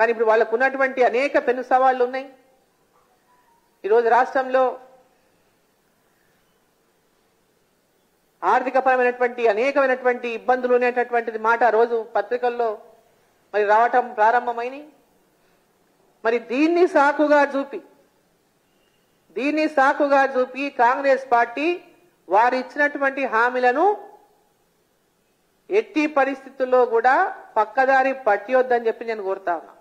కానీ ఇప్పుడు వాళ్ళకు ఉన్నటువంటి అనేక పెను సవాళ్లు ఉన్నాయి। ఈ రోజు రాష్ట్రంలో ఆర్థికపరమైనటువంటి అనేకమైనటువంటి ఇబ్బందులు ఉన్నటువంటి మాట రోజు పత్రికల్లో మరి రావటం ప్రారంభమైంది। మరి దీన్ని సాకుగా చూపి కాంగ్రెస్ పార్టీ వారు ఇచ్చినటువంటి హామీలను ఎట్టి పరిస్థితుల్లో కూడా పక్కదారి పట్టియొద్దని చెప్పి నేను కోరుతా ఉన్నా।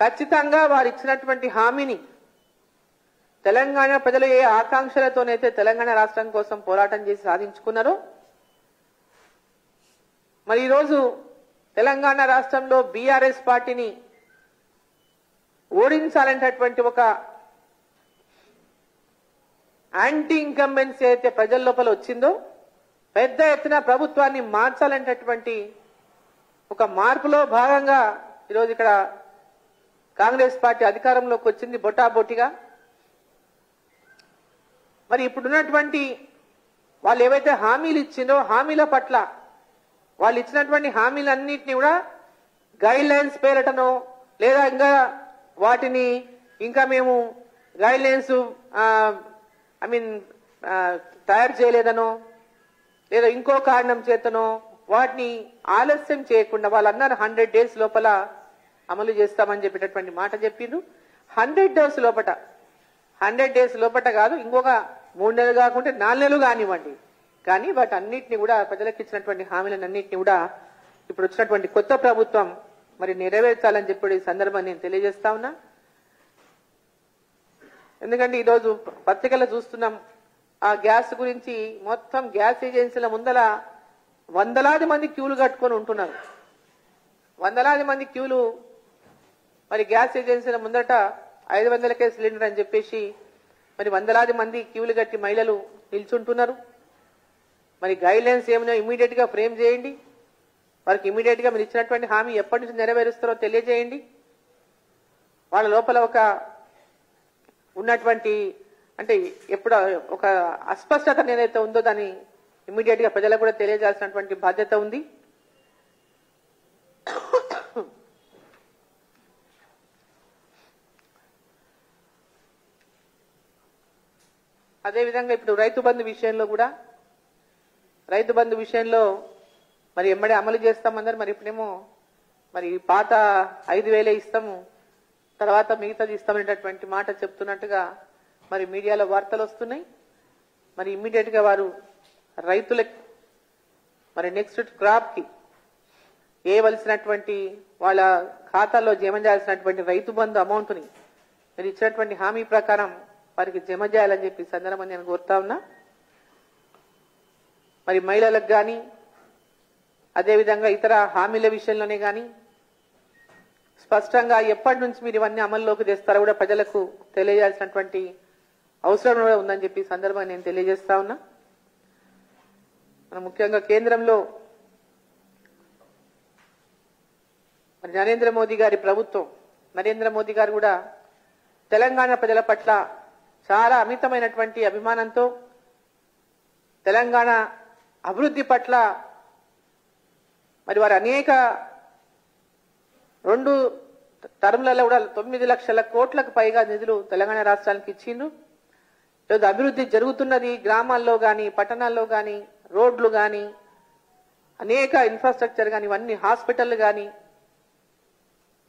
ఖచ్చితంగా వారు ఇచ్చినటువంటి హామీని తెలంగాణ ప్రజలు ఏ ఆకాంక్షలతోనైతే తెలంగాణ రాష్ట్రం కోసం పోరాటం చేసి సాధించుకున్నారో మరి ఈ రోజు తెలంగాణ రాష్ట్రంలో బీఆర్ఎస్ పార్టీని ఓడించాలనేటువంటి ఒక యాంటీ ఇన్కంబెన్సీ అయితే ప్రజల లోపల వచ్చిందో పెద్ద ఎత్తున ప్రభుత్వాన్ని మార్చాలనేటువంటి ఒక మార్పులో భాగంగా ఈరోజు ఇక్కడ కాంగ్రెస్ పార్టీ అధికారంలోకి వచ్చింది బొటాబొటిగా। మరి ఇప్పుడున్నటువంటి వాళ్ళు ఏవైతే హామీలు ఇచ్చిందో హామీల పట్ల వాళ్ళు ఇచ్చినటువంటి హామీలన్నింటినీ కూడా గైడ్ లైన్స్ పేరటనో లేదా ఇంకా వాటిని ఇంకా మేము గైడ్ లైన్స్ తయారు చేయలేదనో లేదా ఇంకో కారణం చేతనో వాటిని ఆలస్యం చేయకుండా వాళ్ళు అన్నారు 100 days లోపల అమలు చేస్తామని చెప్పేటటువంటి మాట చెప్పిండ్రు। 100 days లోపట కాదు, ఇంకొక 3 నెలలు కాకుంటే 4 నెలలు కానివ్వండి, కానీ వాటి అన్నింటినీ కూడా ప్రజలకు ఇచ్చినటువంటి హామీలన్నింటినీ కూడా ఇప్పుడు వచ్చినటువంటి కొత్త ప్రభుత్వం మరి నెరవేర్చాలని చెప్పి ఈ సందర్భాన్ని నేను తెలియజేస్తా ఉన్నా। ఎందుకంటే ఈరోజు పత్రికల్లో చూస్తున్నాం ఆ గ్యాస్ గురించి, మొత్తం గ్యాస్ ఏజెన్సీల ముందల వందలాది మంది క్యూలు కట్టుకొని ఉంటున్నారు। వందలాది మంది క్యూలు మరి గ్యాస్ ఏజెన్సీల ముందట 500కే సిలిండర్ అని చెప్పేసి మరి వందలాది మంది క్యూలు కట్టి మహిళలు నిల్చుంటున్నారు। మరి గైడ్ లైన్స్ ఏమైనా ఇమీడియట్ గా ఫ్రేమ్ చేయండి, వారికి ఇమీడియట్ గా మీరు ఇచ్చినటువంటి హామీ ఎప్పటి నుంచి నెరవేరుస్తారో తెలియజేయండి। వాళ్ళ లోపల ఒక ఉన్నటువంటి అంటే ఎప్పుడు ఒక అస్పష్టత ఏదైతే ఉందో దాన్ని ఇమీడియట్ గా ప్రజలకు కూడా తెలియజేయాల్సినటువంటి బాధ్యత ఉంది। అదేవిధంగా ఇప్పుడు రైతు బంధు విషయంలో మరి ఎమ్మడే అమలు చేస్తామన్నారు, మరి ఇప్పుడేమో మరి పాత 5,000 ఇస్తాము తర్వాత మిగతాది ఇస్తామనేటటువంటి మాట చెప్తున్నట్టుగా మరి మీడియాలో వార్తలు వస్తున్నాయి। మరి ఇమ్మీడియట్ గా వారు రైతులకు మరి నెక్స్ట్ క్రాప్ కి ఏవలసినటువంటి వాళ్ళ ఖాతాలో జమ చేయాల్సినటువంటి రైతు బంధు అమౌంట్ ని మీరు ఇచ్చినటువంటి హామీ ప్రకారం వారికి జమ చేయాలని చెప్పి సందర్భంగా నేను కోరుతా ఉన్నా। మరి మహిళలకు కానీ అదేవిధంగా ఇతర హామీల విషయంలోనే కానీ స్పష్టంగా ఎప్పటి నుంచి మీరు ఇవన్నీ అమల్లోకి తెస్తారో కూడా ప్రజలకు తెలియజేయాల్సినటువంటి అవసరం కూడా ఉందని చెప్పి ఈ సందర్భంగా నేను తెలియజేస్తా ఉన్నా। మనం ముఖ్యంగా కేంద్రంలో మరి నరేంద్ర మోదీ గారు కూడా తెలంగాణ ప్రజల పట్ల చాలా అమితమైనటువంటి అభిమానంతో తెలంగాణ అభివృద్ధి పట్ల మరి వారు అనేక 2 టర్మ్లలో కూడా 9 లక్షల కోట్లకు పైగా నిధులు తెలంగాణ రాష్ట్రానికి ఇచ్చిండ్రు। ఈరోజు అభివృద్ధి జరుగుతున్నది, గ్రామాల్లో కానీ పట్టణాల్లో కానీ రోడ్లు కానీ అనేక ఇన్ఫ్రాస్ట్రక్చర్ కానీ ఇవన్నీ హాస్పిటళ్లు కానీ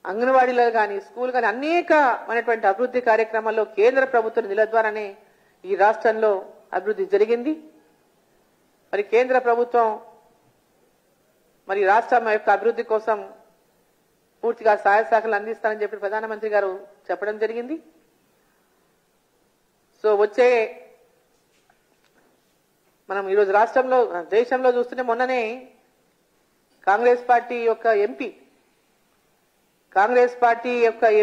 అంగన్వాడీలు కానీ స్కూల్ కానీ అనేకమైనటువంటి అభివృద్ధి కార్యక్రమాల్లో కేంద్ర ప్రభుత్వ నిధుల ద్వారానే ఈ రాష్ట్రంలో అభివృద్ధి జరిగింది। మరి కేంద్ర ప్రభుత్వం మరి రాష్ట్రం యొక్క అభివృద్ధి కోసం పూర్తిగా సహాయ శాఖలు అందిస్తానని చెప్పి ప్రధానమంత్రి గారు చెప్పడం జరిగింది। సో వచ్చే మనం ఈరోజు రాష్ట్రంలో దేశంలో చూస్తుంటే మొన్ననే కాంగ్రెస్ పార్టీ యొక్క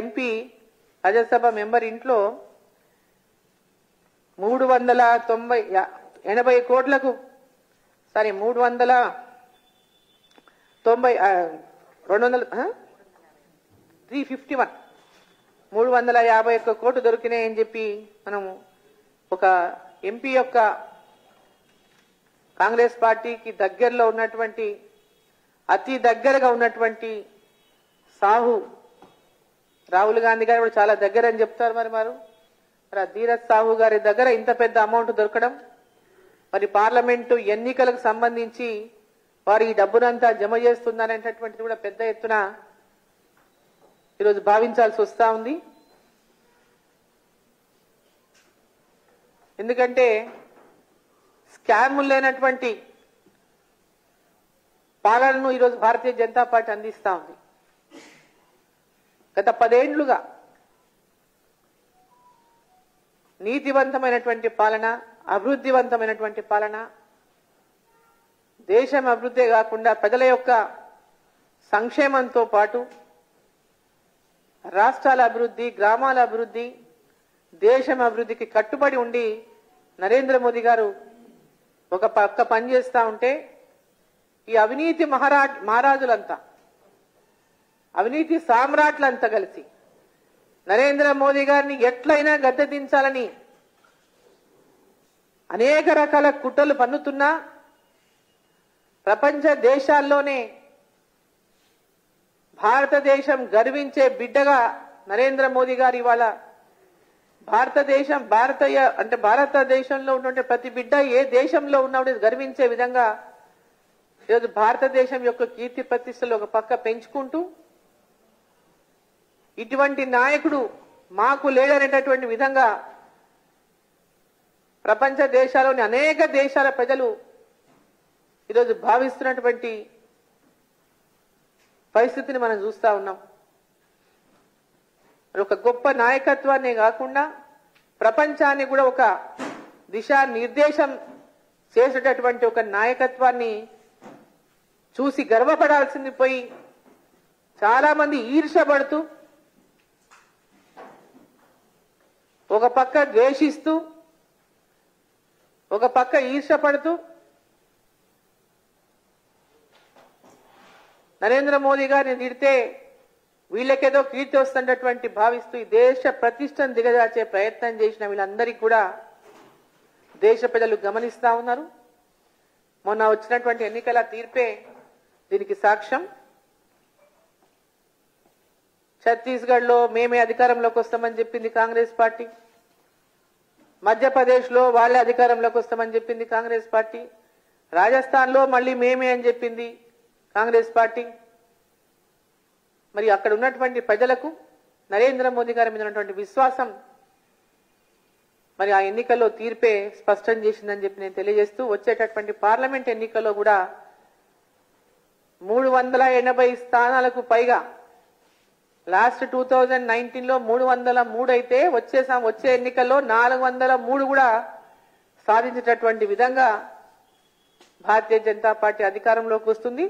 ఎంపీ రాజ్యసభ మెంబర్ ఇంట్లో 351 కోట్లు దొరికినాయని చెప్పి మనం ఒక ఎంపీ యొక్క కాంగ్రెస్ పార్టీకి దగ్గరలో ఉన్నటువంటి అతి దగ్గరగా ఉన్నటువంటి సాహు రాహుల్ గాంధీ గారు కూడా చాలా దగ్గర అని చెప్తారు. మరి ధీరజ్ సాహు గారి దగ్గర ఇంత పెద్ద అమౌంట్ దొరకడం, మరి పార్లమెంటు ఎన్నికలకు సంబంధించి వారు ఈ డబ్బునంతా జమ చేస్తున్నారనేటువంటిది కూడా పెద్ద ఎత్తున ఈరోజు భావించాల్సి వస్తా ఉంది. ఎందుకంటే స్కామ్లు లేనటువంటి పాలనను ఈరోజు భారతీయ జనతా పార్టీ అందిస్తా ఉంది. గత 10 ఏళ్లుగా నీతివంతమైనటువంటి పాలన, అభివృద్ధివంతమైనటువంటి పాలన, దేశం అభివృద్ధే కాకుండా ప్రజల యొక్క సంక్షేమంతో పాటు రాష్ట్రాల అభివృద్ధి, గ్రామాల అభివృద్ధి, దేశం అభివృద్ధికి కట్టుబడి ఉండి నరేంద్ర మోదీ గారు ఒక పక్క పనిచేస్తూ ఉంటే ఈ అవినీతి మహారాజులంతా, అవినీతి సామ్రాట్లంతా కలిసి నరేంద్ర మోదీ గారిని ఎట్లయినా గద్దె దించాలని అనేక రకాల కుట్రలు పన్నుతున్నా ప్రపంచ దేశాల్లోనే భారతదేశం గర్వించే బిడ్డగా నరేంద్ర మోదీ గారు ఇవాళ భారతదేశంలో ఉన్నటువంటి ప్రతి బిడ్డ ఏ దేశంలో ఉన్నప్పుడు గర్వించే విధంగా ఈరోజు భారతదేశం యొక్క కీర్తి ప్రతిష్టలు ఒక పక్క పెంచుకుంటూ ఇటువంటి నాయకుడు మాకు లేడనేటటువంటి విధంగా ప్రపంచ దేశాల్లోని అనేక దేశాల ప్రజలు ఈరోజు భావిస్తున్నటువంటి పరిస్థితిని మనం చూస్తా ఉన్నాం. ఒక గొప్ప నాయకత్వాన్నే కాకుండా ప్రపంచాన్ని కూడా ఒక దిశానిర్దేశం చేసేటటువంటి ఒక నాయకత్వాన్ని చూసి గర్వపడాల్సింది పోయి చాలామంది ఈర్ష్యపడుతూ, ఒక పక్క ద్వేషిస్తూ, ఒక పక్క ఈర్ష్యపడుతూ నరేంద్ర మోదీ గారిని తిడితే వీళ్ళకేదో కీర్తి వస్తున్నటువంటి భావిస్తూ ఈ దేశ ప్రతిష్టను దిగజార్చే ప్రయత్నం చేసిన వీళ్ళందరికీ కూడా దేశ ప్రజలు గమనిస్తా ఉన్నారు. మొన్న వచ్చినటువంటి ఎన్నికల తీర్పే దీనికి సాక్ష్యం. ఛత్తీస్గఢ్లో మేమే అధికారంలోకి వస్తామని చెప్పింది కాంగ్రెస్ పార్టీ, మధ్యప్రదేశ్లో వాళ్ళే అధికారంలోకి వస్తామని చెప్పింది కాంగ్రెస్ పార్టీ, రాజస్థాన్లో మళ్ళీ మేమే అని చెప్పింది కాంగ్రెస్ పార్టీ. మరి అక్కడ ఉన్నటువంటి ప్రజలకు నరేంద్ర మోదీ గారి మీద ఉన్నటువంటి విశ్వాసం మరి ఆ ఎన్నికల్లో తీర్పే స్పష్టం చేసిందని చెప్పి నేను తెలియజేస్తూ, వచ్చేటటువంటి పార్లమెంట్ ఎన్నికల్లో కూడా 380 స్థానాలకు పైగా, లాస్ట్ 2019లో 303 అయితే వచ్చే ఎన్నికల్లో 403 కూడా సాధించేటటువంటి విధంగా భారతీయ జనతా పార్టీ అధికారంలోకి వస్తుంది.